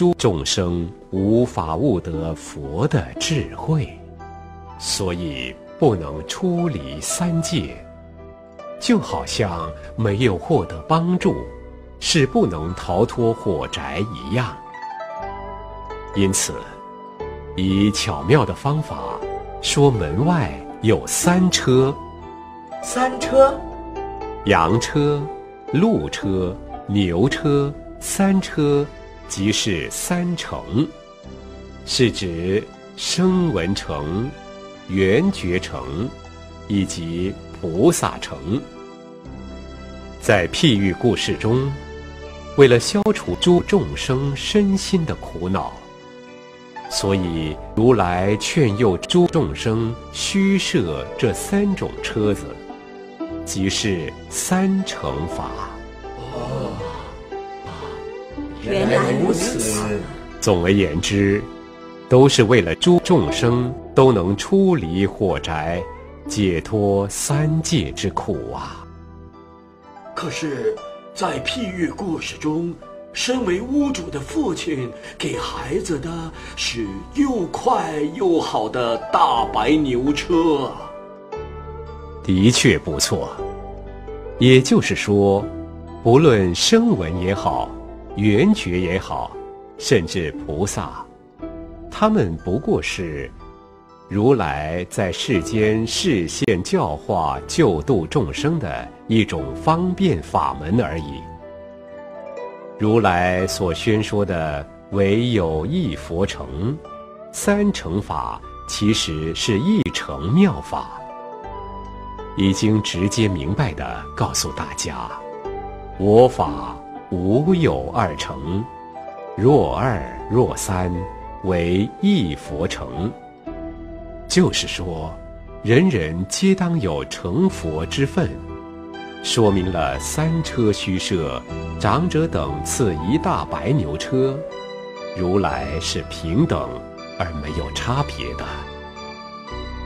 诸众生无法悟得佛的智慧，所以不能出离三界，就好像没有获得帮助，是不能逃脱火宅一样。因此，以巧妙的方法说门外有三车。三车？羊车、鹿车、牛车，三车即是三乘，是指声闻乘、缘觉乘以及菩萨乘。在譬喻故事中，为了消除诸众生身心的苦恼，所以如来劝诱诸众生虚设这三种车子，即是三乘法。原来如此。总而言之，都是为了诸众生都能出离火宅，解脱三界之苦啊。可是，在譬喻故事中，身为屋主的父亲给孩子的是又快又好的大白牛车啊。的确不错。也就是说，不论声闻也好，缘觉也好，甚至菩萨，他们不过是如来在世间示现教化救度众生的一种方便法门而已。如来所宣说的唯有一佛乘、三乘法，其实是一乘妙法，已经直接明白地告诉大家，我法无有二乘，若二若三，为一佛乘。就是说，人人皆当有成佛之分，说明了三车虚设，长者等次一大白牛车，如来是平等而没有差别的。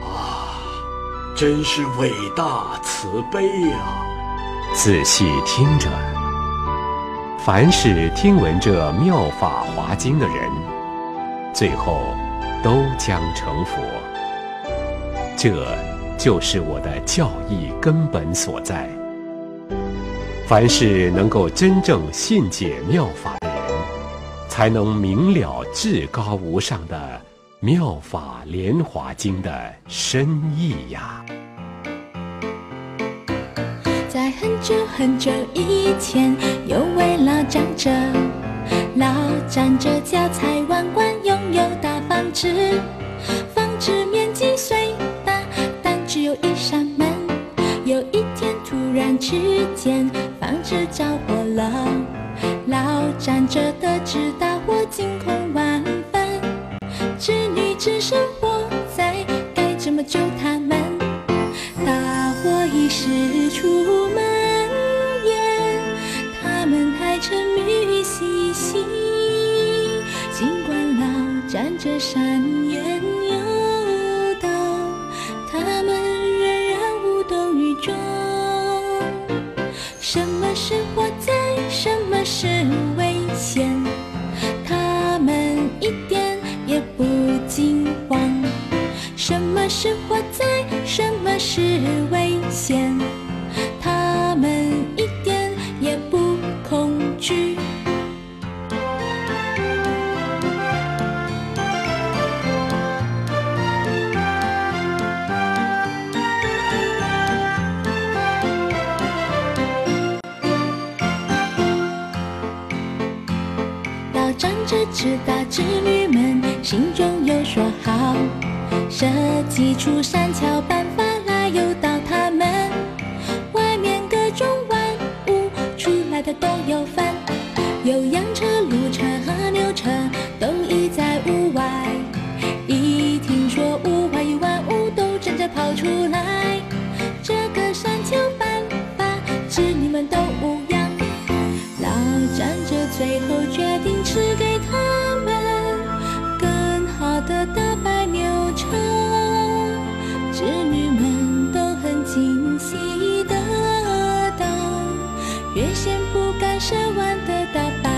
啊，真是伟大慈悲啊！仔细听着，凡是听闻这妙法华经的人，最后都将成佛。这就是我的教义根本所在。凡是能够真正信解妙法的人，才能明了至高无上的妙法莲华经的深意呀。在很久很久以前，有位老长者，老长者家财万贯，拥有大房子，房子面积虽大，但只有一扇门。有一天突然之间，房子着火了，老长者得知大火惊恐万分，子女只剩火灾，该怎么救他们？大火已是出门烟，他们还沉迷于嬉戏。尽管老长者善言诱导，他们什么是火灾，什么是危险，他们一点也不惊慌。什么是火灾，什么是危险，他们一点也不恐惧。直到子女们心中有说好，设计出善巧办法来诱导他们，外面各种万物出来的都有份，有羊车、鹿车和牛车都已在屋外，一听说屋外有万物都争着跑出来，这个善巧办法子女们都无恙。老长者最后决定赐给他们更好的大白牛车，子女们都很惊喜得到，原先不敢奢望的大白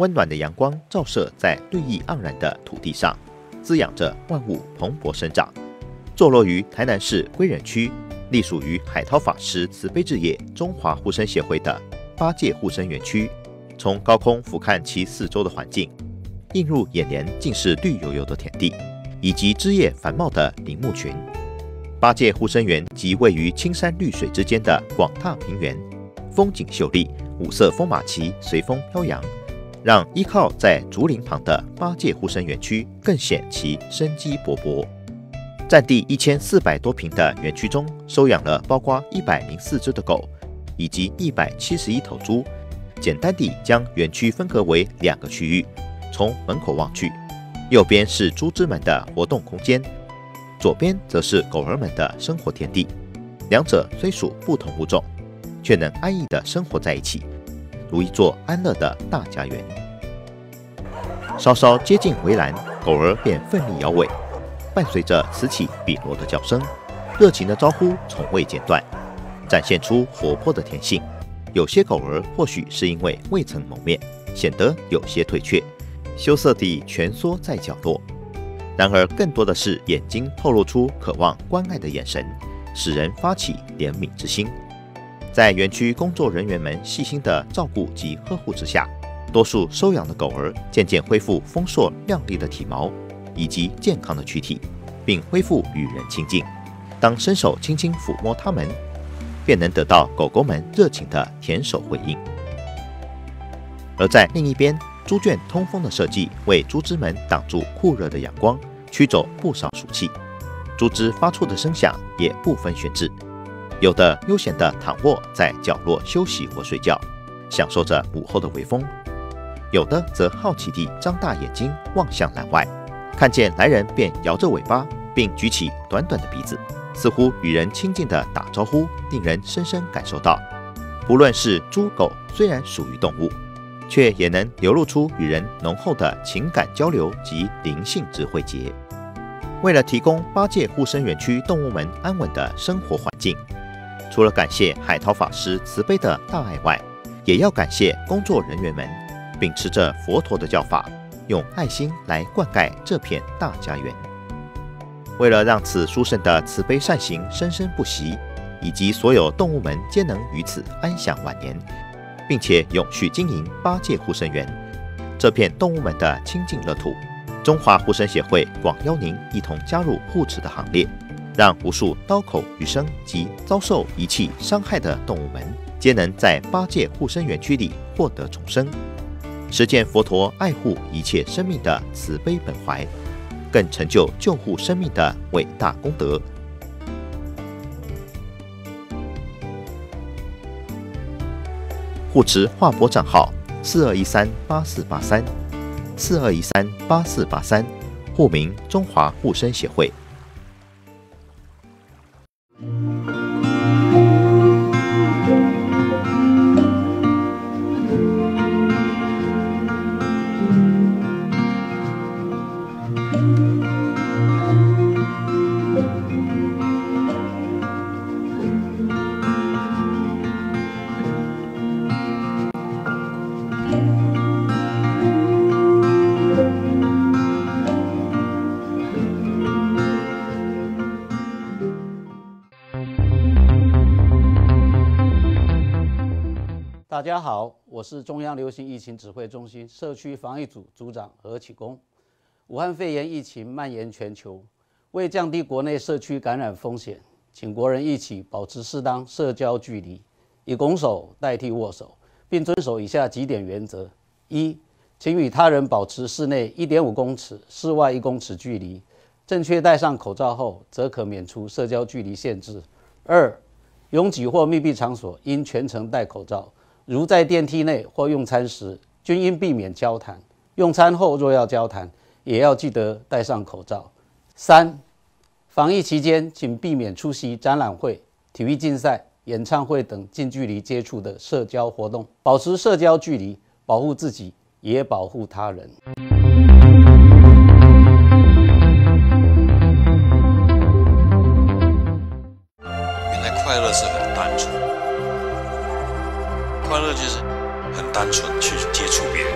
温暖的阳光照射在绿意盎然的土地上，滋养着万物蓬勃生长。坐落于台南市归仁区，隶属于海涛法师慈悲置业中华护生协会的八戒护生园区。从高空俯瞰其四周的环境，映入眼帘竟是绿油油的田地，以及枝叶繁茂的林木群。八戒护生园即位于青山绿水之间的广大平原，风景秀丽，五色风马旗随风飘扬，让依靠在竹林旁的八戒护生园区更显其生机勃勃。占地1400多坪的园区中，收养了包括104只的狗，以及171头猪。简单地将园区分隔为2个区域。从门口望去，右边是猪只们的活动空间，左边则是狗儿们的生活天地。两者虽属不同物种，却能安逸地生活在一起，如一座安乐的大家园。稍稍接近围栏，狗儿便奋力摇尾。伴随着此起彼落的叫声，热情的招呼从未间断，展现出活泼的天性。有些狗儿或许是因为未曾谋面，显得有些退却，羞涩地蜷缩在角落。然而，更多的是眼睛透露出渴望关爱的眼神，使人发起怜悯之心。在园区工作人员们细心的照顾及呵护之下，多数收养的狗儿渐渐恢复丰硕亮丽的体毛，以及健康的躯体，并恢复与人亲近。当伸手轻轻抚摸它们，便能得到狗狗们热情的舔手回应。而在另一边，猪圈通风的设计为猪只们挡住酷热的阳光，驱走不少暑气。猪只发出的声响也不分轩轾，有的悠闲地躺卧在角落休息或睡觉，享受着午后的微风；有的则好奇地张大眼睛望向栏外，看见来人便摇着尾巴，并举起短短的鼻子，似乎与人亲近的打招呼，令人深深感受到，不论是猪狗，虽然属于动物，却也能流露出与人浓厚的情感交流及灵性智慧结。为了提供八戒护生园区动物们安稳的生活环境，除了感谢海涛法师慈悲的大爱外，也要感谢工作人员们，秉持着佛陀的教法，用爱心来灌溉这片大家园。为了让此殊胜的慈悲善行生生不息，以及所有动物们皆能于此安享晚年，并且永续经营八戒护生园这片动物们的清净乐土，中华护生协会广邀您一同加入护持的行列，让无数刀口余生及遭受遗弃伤害的动物们皆能在八戒护生园区里获得重生，实践佛陀爱护一切生命的慈悲本怀，更成就救护生命的伟大功德。护持划拨账号42138483，42138483，户名中华护生协会。大家好，我是中央流行疫情指挥中心社区防疫组组长何启功。武汉肺炎疫情蔓延全球，为降低国内社区感染风险，请国人一起保持适当社交距离，以拱手代替握手，并遵守以下几点原则：一、请与他人保持室内1.5公尺、室外1公尺距离，正确戴上口罩后，则可免除社交距离限制；二、拥挤或密闭场所应全程戴口罩。如在电梯内或用餐时，均应避免交谈。用餐后若要交谈，也要记得戴上口罩。3、防疫期间，请避免出席展览会、体育竞赛、演唱会等近距离接触的社交活动，保持社交距离，保护自己，也保护他人。原来快乐是很单纯。快乐就是很单纯，去接触别人，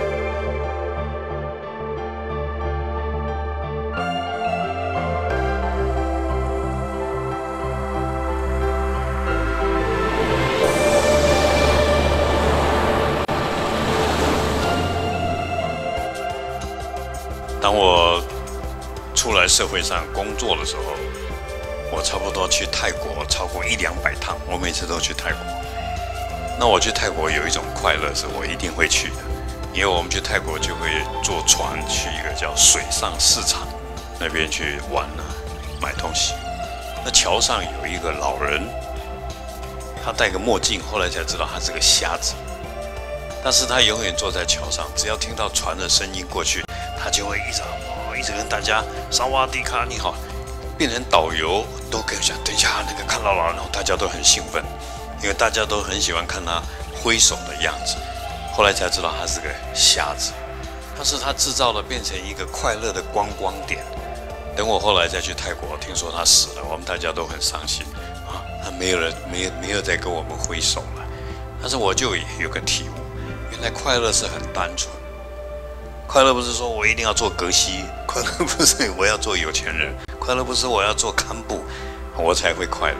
当我出来社会上工作的时候，我差不多去泰国超过100-200趟，我每次都去泰国。那我去泰国有一种快乐是我一定会去的，因为我们去泰国就会坐船去一个叫水上市场那边去玩啊，买东西。那桥上有一个老人，他戴个墨镜，后来才知道他是个瞎子。但是他永远坐在桥上，只要听到船的声音过去，他就会一直跟大家萨瓦迪卡你好，变成导游都跟讲等一下那个看到了，然后大家都很兴奋，因为大家都很喜欢看他挥手的样子。后来才知道他是个瞎子，但是他制造了变成一个快乐的观光点。等我后来再去泰国，听说他死了，我们大家都很伤心啊，他没有再跟我们挥手了。但是我就有个体悟，原来快乐是很单纯，快乐不是说我一定要做格西，快乐不是我要做有钱人，快乐不是我要做堪布我才会快乐，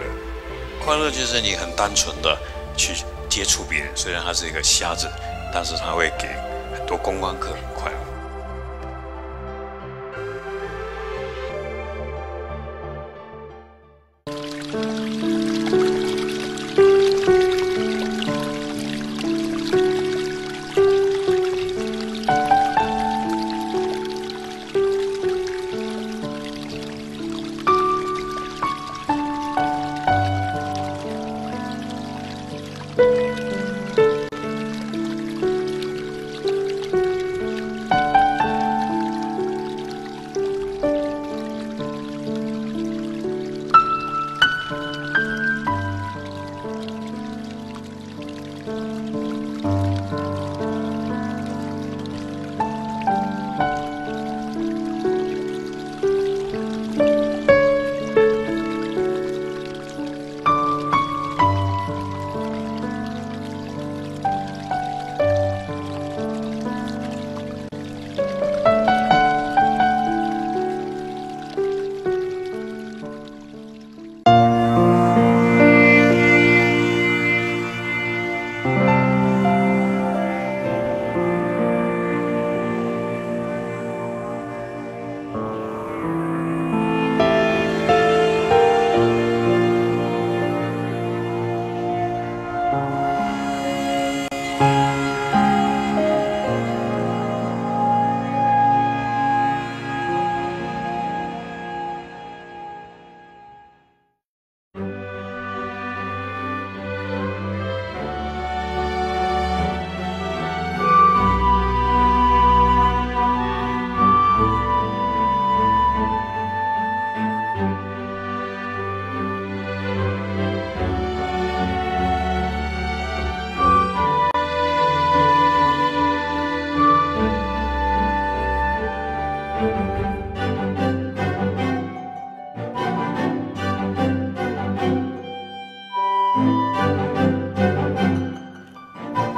快乐就是你很单纯的去接触别人。虽然他是一个瞎子，但是他会给很多观光客很快乐。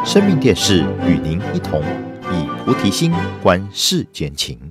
生命电视与您一同以菩提心观世间情。